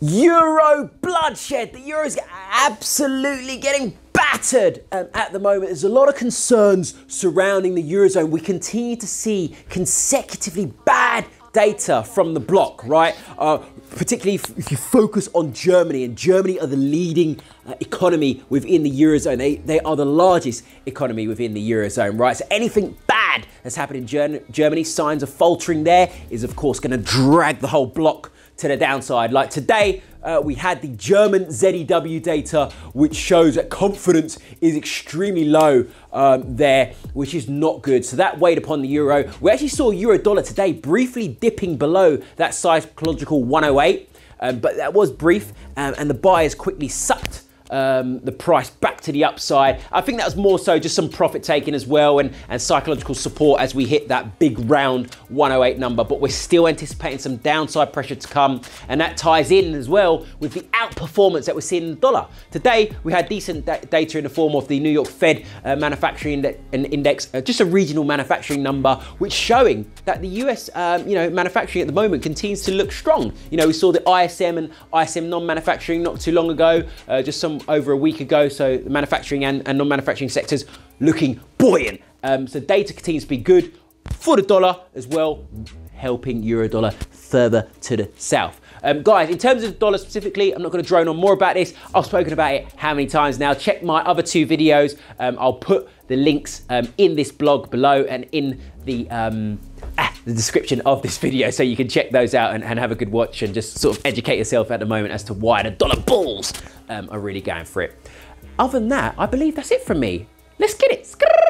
Euro bloodshed. The Euro's absolutely getting battered at the moment. There's a lot of concerns surrounding the Eurozone. We continue to see consecutively bad data from the bloc, right? Particularly if you focus on Germany, and Germany are the leading economy within the Eurozone. They are the largest economy within the Eurozone, right? So anything bad that's happened in Germany, signs of faltering there, is of course going to drag the whole bloc to the downside. Like today, we had the German ZEW data, which shows that confidence is extremely low there, which is not good. So that weighed upon the euro. We actually saw euro dollar today briefly dipping below that psychological 108, but that was brief, and the buyers quickly sucked the price back to the upside. I think that was more so just some profit taking as well, and psychological support as we hit that big round 108 number. But we're still anticipating some downside pressure to come, and that ties in as well with the outperformance that we're seeing in the dollar. Today we had decent data in the form of the New York Fed manufacturing index, just a regional manufacturing number, which showing that the US manufacturing at the moment continues to look strong. You know, we saw the ISM and ISM non-manufacturing not too long ago, just some over a week ago, so the manufacturing and non-manufacturing sectors looking buoyant. So data continues to be good for the dollar as well, helping euro dollar further to the south. Guys, in terms of the dollar specifically, I'm not going to drone on more about this. I've spoken about it how many times now. Check my other two videos. I'll put the links in this blog below and in the description of this video, so you can check those out and have a good watch and just sort of educate yourself at the moment as to why the dollar bulls are really going for it. Other than that, I believe that's it from me. Let's get it.